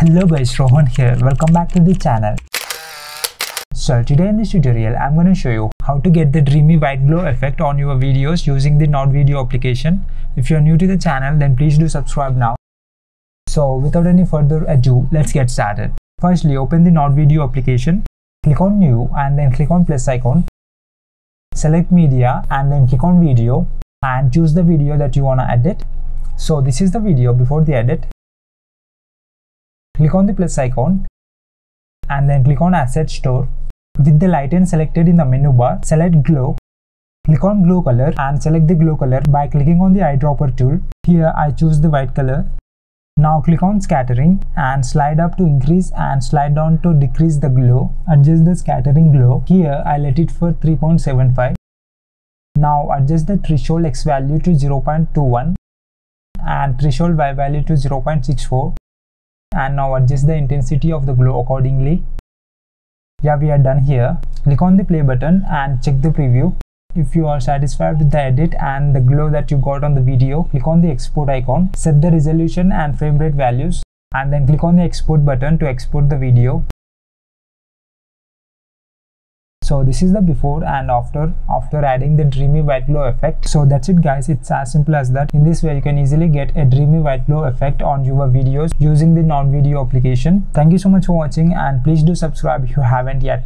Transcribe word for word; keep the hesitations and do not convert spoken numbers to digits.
Hello guys, Rohan here. Welcome back to the channel. So today in this tutorial, I'm going to show you how to get the dreamy white glow effect on your videos using the Node Video application. If you're new to the channel, then please do subscribe now. So without any further ado, let's get started. Firstly, open the Node Video application, click on New and then click on plus icon. Select Media and then click on Video and choose the video that you want to edit. So this is the video before the edit. Click on the plus icon and then click on Asset Store. With the lighten selected in the menu bar, select Glow. Click on Glow color and select the glow color by clicking on the eyedropper tool. Here I choose the white color. Now click on Scattering and slide up to increase and slide down to decrease the glow. Adjust the scattering glow. Here I let it for three point seven five. Now adjust the threshold X value to zero point two one and threshold Y value to zero point six four. And now adjust the intensity of the glow accordingly. Yeah, we are done here. Click on the play button and check the preview. If you are satisfied with the edit and the glow that you got on the video, click on the export icon, set the resolution and frame rate values, and then click on the export button to export the video. So this is the before and after, after adding the dreamy white glow effect. So that's it guys, it's as simple as that. In this way you can easily get a dreamy white glow effect on your videos using the Node Video application. Thank you so much for watching and please do subscribe if you haven't yet.